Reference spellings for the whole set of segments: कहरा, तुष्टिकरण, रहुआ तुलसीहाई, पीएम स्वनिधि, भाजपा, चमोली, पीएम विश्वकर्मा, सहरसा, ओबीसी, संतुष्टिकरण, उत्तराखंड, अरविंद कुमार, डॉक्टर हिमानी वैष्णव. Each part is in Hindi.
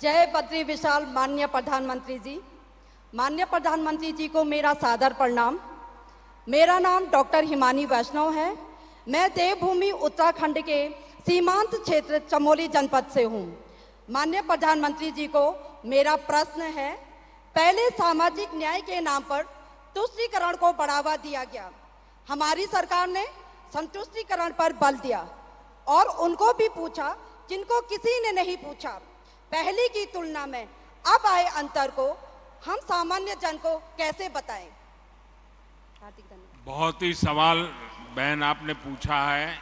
जय बद्री विशाल माननीय प्रधानमंत्री जी। माननीय प्रधानमंत्री जी को मेरा सादर प्रणाम। मेरा नाम डॉक्टर हिमानी वैष्णव है। मैं देवभूमि उत्तराखंड के सीमांत क्षेत्र चमोली जनपद से हूँ। माननीय प्रधानमंत्री जी को मेरा प्रश्न है, पहले सामाजिक न्याय के नाम पर तुष्टिकरण को बढ़ावा दिया गया। हमारी सरकार ने संतुष्टिकरण पर बल दिया और उनको भी पूछा जिनको किसी ने नहीं पूछा। पहले की तुलना में अब आए अंतर को हम सामान्य जन को कैसे बताएं? बहुत ही सवाल बहन आपने पूछा है।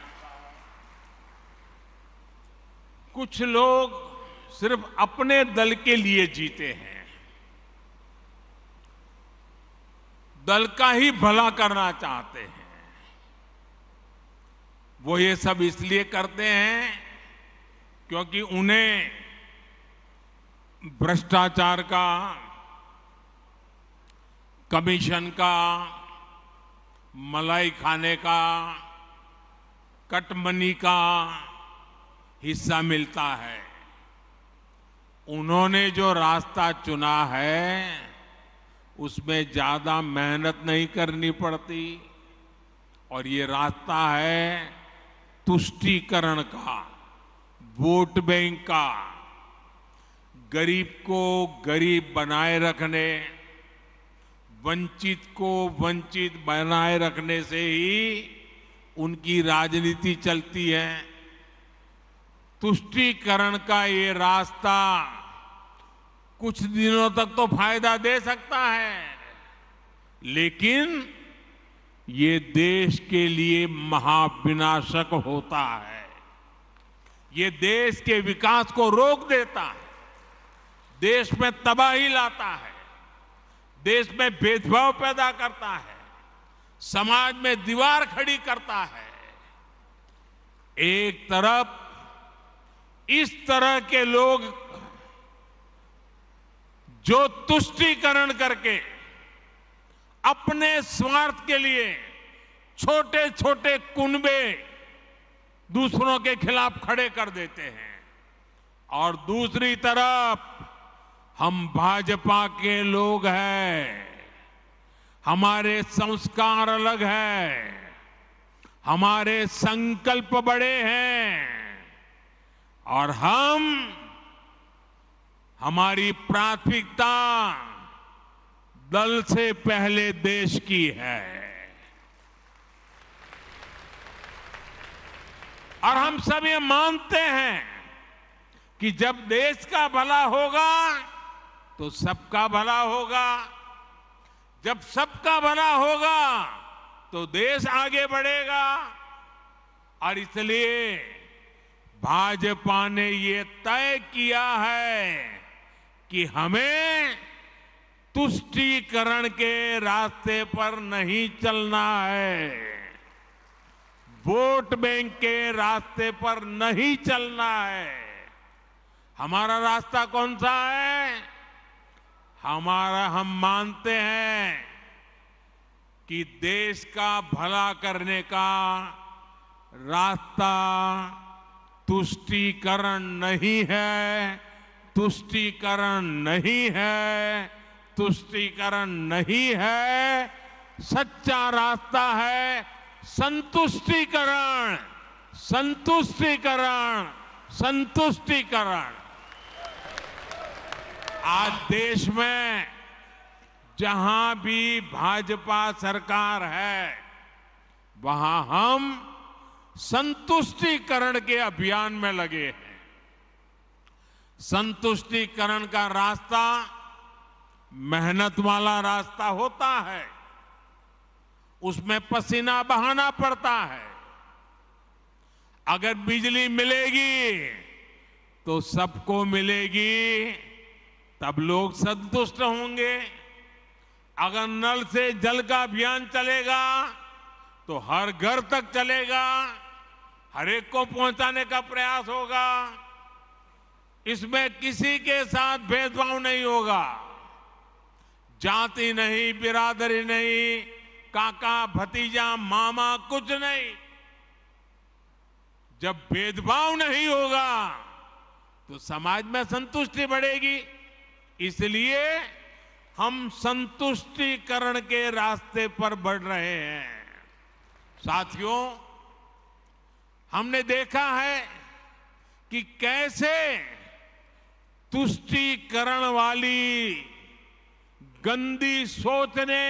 कुछ लोग सिर्फ अपने दल के लिए जीते हैं, दल का ही भला करना चाहते हैं। वो ये सब इसलिए करते हैं क्योंकि उन्हें भ्रष्टाचार का, कमीशन का, मलाई खाने का, कटमनी का हिस्सा मिलता है। उन्होंने जो रास्ता चुना है उसमें ज्यादा मेहनत नहीं करनी पड़ती और ये रास्ता है तुष्टीकरण का, वोट बैंक का, गरीब को गरीब बनाए रखने, वंचित को वंचित बनाए रखने से ही उनकी राजनीति चलती है। तुष्टीकरण का ये रास्ता कुछ दिनों तक तो फायदा दे सकता है, लेकिन ये देश के लिए महाविनाशक होता है। ये देश के विकास को रोक देता है, देश में तबाही लाता है, देश में भेदभाव पैदा करता है, समाज में दीवार खड़ी करता है। एक तरफ इस तरह के लोग जो तुष्टीकरण करके अपने स्वार्थ के लिए छोटे छोटे कुनबे दूसरों के खिलाफ खड़े कर देते हैं, और दूसरी तरफ हम भाजपा के लोग हैं, हमारे संस्कार अलग हैं, हमारे संकल्प बड़े हैं और हमारी प्राथमिकता दल से पहले देश की है। और हम सब ये मानते हैं कि जब देश का भला होगा तो सबका भला होगा, जब सबका भला होगा तो देश आगे बढ़ेगा। और इसलिए भाजपा ने ये तय किया है कि हमें तुष्टीकरण के रास्ते पर नहीं चलना है, वोट बैंक के रास्ते पर नहीं चलना है। हमारा रास्ता कौन सा है? हम मानते हैं कि देश का भला करने का रास्ता तुष्टीकरण नहीं है, तुष्टीकरण नहीं है, तुष्टीकरण नहीं है। सच्चा रास्ता है संतुष्टीकरण, संतुष्टीकरण, संतुष्टीकरण। आज देश में जहां भी भाजपा सरकार है वहां हम संतुष्टीकरण के अभियान में लगे हैं। संतुष्टीकरण का रास्ता मेहनत वाला रास्ता होता है, उसमें पसीना बहाना पड़ता है। अगर बिजली मिलेगी तो सबको मिलेगी, तब लोग संतुष्ट होंगे। अगर नल से जल का अभियान चलेगा तो हर घर तक चलेगा, हर एक को पहुंचाने का प्रयास होगा। इसमें किसी के साथ भेदभाव नहीं होगा, जाति नहीं, बिरादरी नहीं, काका भतीजा मामा कुछ नहीं। जब भेदभाव नहीं होगा तो समाज में संतुष्टि बढ़ेगी। इसलिए हम संतुष्टिकरण के रास्ते पर बढ़ रहे हैं। साथियों, हमने देखा है कि कैसे तुष्टिकरण वाली गंदी सोच ने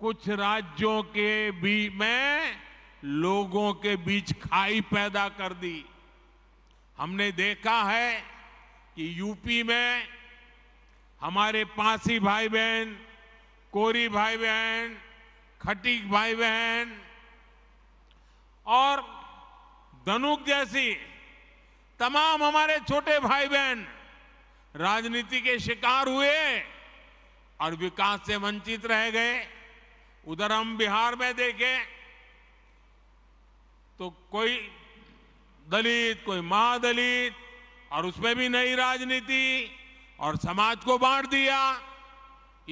कुछ राज्यों के बीच में लोगों के बीच खाई पैदा कर दी। हमने देखा है कि यूपी में हमारे पासी भाई बहन, कोरी भाई बहन, खटीक भाई बहन और धनुक जैसी तमाम हमारे छोटे भाई बहन राजनीति के शिकार हुए और विकास से वंचित रह गए। उधर हम बिहार में देखें तो कोई दलित, कोई महादलित और उसमें भी नई राजनीति और समाज को बांट दिया।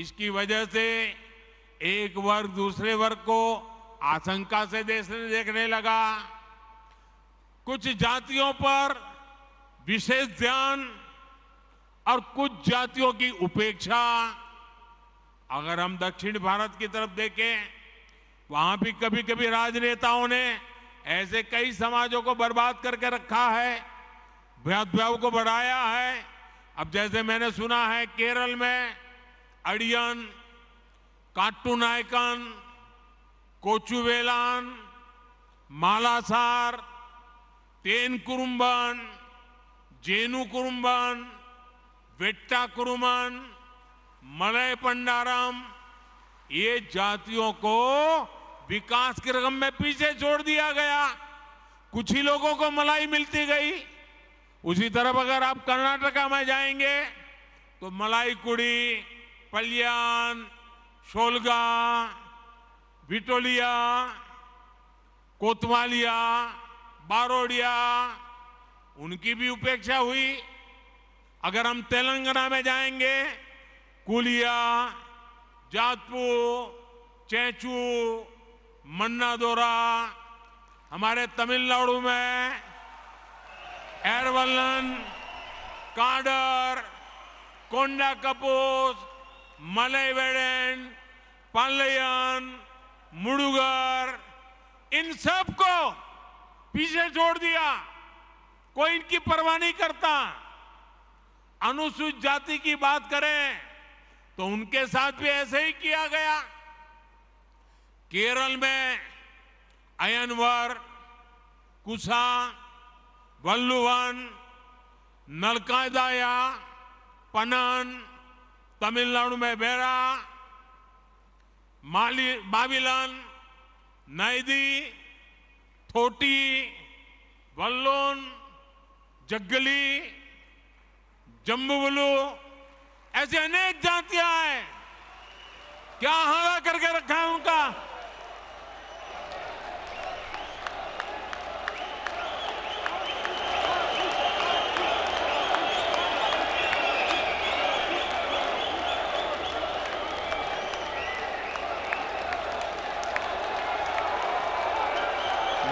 इसकी वजह से एक वर्ग दूसरे वर्ग को आशंका से देखने लगा। कुछ जातियों पर विशेष ध्यान और कुछ जातियों की उपेक्षा। अगर हम दक्षिण भारत की तरफ देखें, वहां भी कभी कभी राजनेताओं ने ऐसे कई समाजों को बर्बाद करके रखा है, भेदभाव को बढ़ाया है। अब जैसे मैंने सुना है केरल में अड़ियन, काट्टू नायकन, कोचुवेलान, मालासार, तेन कुरुम्बन, जेनु कुरुम्बन, वेट्टा कुरुमन, मलय पंडारम, ये जातियों को विकास के रकम में पीछे छोड़ दिया गया। कुछ ही लोगों को मलाई मिलती गई। उसी तरफ अगर आप कर्नाटका में जाएंगे तो मलाई कुड़ी, पल्याण, शोलगा, विटोलिया, कोतवालिया, बारोडिया, उनकी भी उपेक्षा हुई। अगर हम तेलंगाना में जाएंगे, कुलिया, जातपू, चेचू, मन्नादोरा, हमारे तमिलनाडु में एरवलन, काडर, कोंडा कपूस, मलय वेड़न, पालयन, मुडुगर, इन सब को पीछे छोड़ दिया। कोई इनकी परवाह नहीं करता। अनुसूचित जाति की बात करें तो उनके साथ भी ऐसे ही किया गया। केरल में अयनवर, कुसा, वल्लुवन, नलकादाया, पनन, तमिलनाडु में बेरा, माली, बाविलन, नैदी, थोटी, वल्लोन, जग्गली, जम्बुवलू, ऐसे अनेक जातियां हैं। क्या हवा करके रखा है उनका।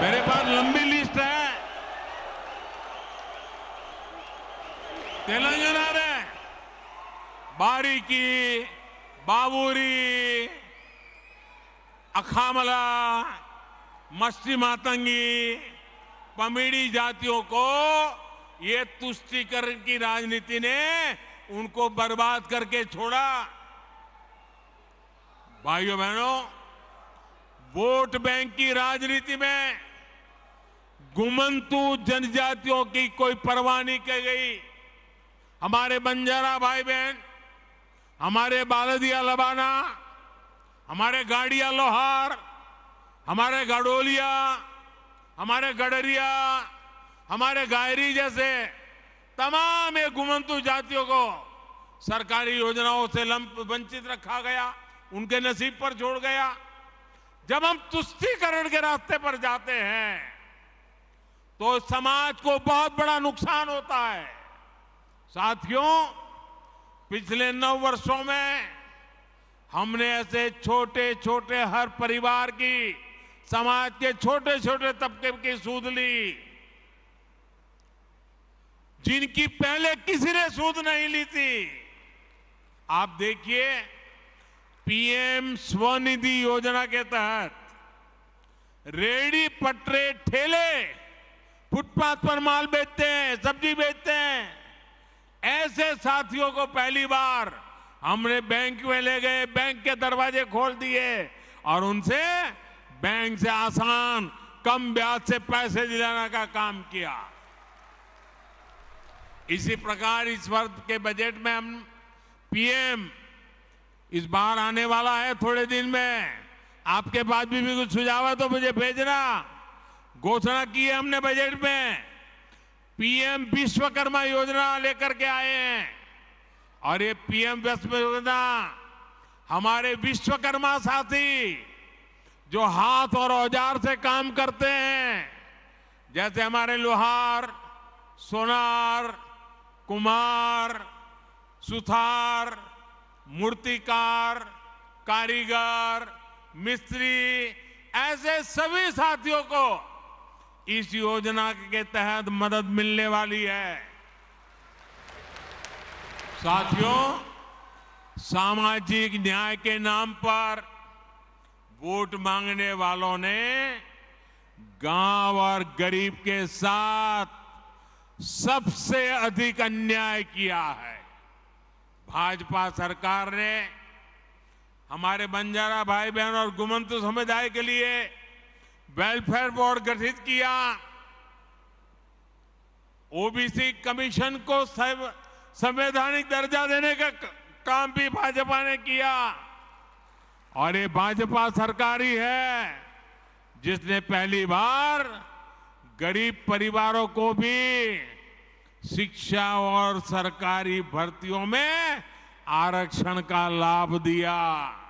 मेरे पास लंबी लिस्ट है। तेलंगाना में बारीकी, बाबूरी, अखामला, मस्ती मातंगी, पमीड़ी जातियों को ये तुष्टिकरण की राजनीति ने उनको बर्बाद करके छोड़ा। भाइयों बहनों, वोट बैंक की राजनीति में घुमंतू जनजातियों की कोई परवाह नहीं की गई। हमारे बंजारा भाई बहन, हमारे बालदिया लबाना, हमारे गाड़िया लोहार, हमारे गडोलिया, हमारे गडरिया, हमारे गायरी जैसे तमाम ये घुमंतू जातियों को सरकारी योजनाओं से वंचित रखा गया, उनके नसीब पर छोड़ गया। जब हम तुष्टिकरण के रास्ते पर जाते हैं तो समाज को बहुत बड़ा नुकसान होता है। साथियों, पिछले 9 वर्षों में हमने ऐसे छोटे छोटे हर परिवार की, समाज के छोटे छोटे तबके की सूध ली। जिनकी पहले किसी ने सूद नहीं ली थी। आप देखिए, पीएम स्वनिधि योजना के तहत रेहड़ी पटरे ठेले फुटपाथ पर माल बेचते हैं, सब्जी बेचते हैं, ऐसे साथियों को पहली बार हमने बैंक में ले गए, बैंक के दरवाजे खोल दिए और उनसे बैंक से आसान कम ब्याज से पैसे दिलाने का काम किया। इसी प्रकार इस वर्ष के बजट में हम पीएम इस बार आने वाला है थोड़े दिन में, आपके पास भी कुछ सुझाव है तो मुझे भेजना। घोषणा की है हमने बजट में, पीएम विश्वकर्मा योजना लेकर के आए हैं और ये पीएम विश्वकर्मा हमारे विश्वकर्मा साथी जो हाथ और औजार से काम करते हैं, जैसे हमारे लोहार, सोनार, कुम्हार, सुथार, मूर्तिकार, कारीगर, मिस्त्री, ऐसे सभी साथियों को इस योजना के तहत मदद मिलने वाली है। साथियों, सामाजिक न्याय के नाम पर वोट मांगने वालों ने गांव और गरीब के साथ सबसे अधिक अन्याय किया है। भाजपा सरकार ने हमारे बंजारा भाई बहन और घुमंतू समुदाय के लिए वेलफेयर बोर्ड गठित किया, ओबीसी कमीशन को संवैधानिक दर्जा देने का काम भी भाजपा ने किया। और ये भाजपा सरकार ही है जिसने पहली बार गरीब परिवारों को भी शिक्षा और सरकारी भर्तियों में आरक्षण का लाभ दिया।